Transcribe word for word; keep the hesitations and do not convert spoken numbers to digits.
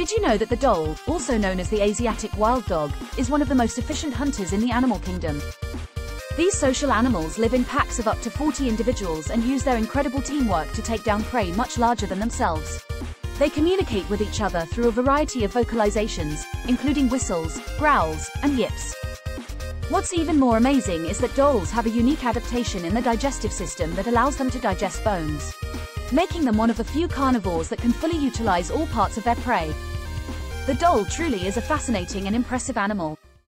Did you know that the dhole, also known as the Asiatic wild dog, is one of the most efficient hunters in the animal kingdom? These social animals live in packs of up to forty individuals and use their incredible teamwork to take down prey much larger than themselves. They communicate with each other through a variety of vocalizations, including whistles, growls, and yips. What's even more amazing is that dholes have a unique adaptation in the digestive system that allows them to digest bones, making them one of the few carnivores that can fully utilize all parts of their prey. The dhole truly is a fascinating and impressive animal.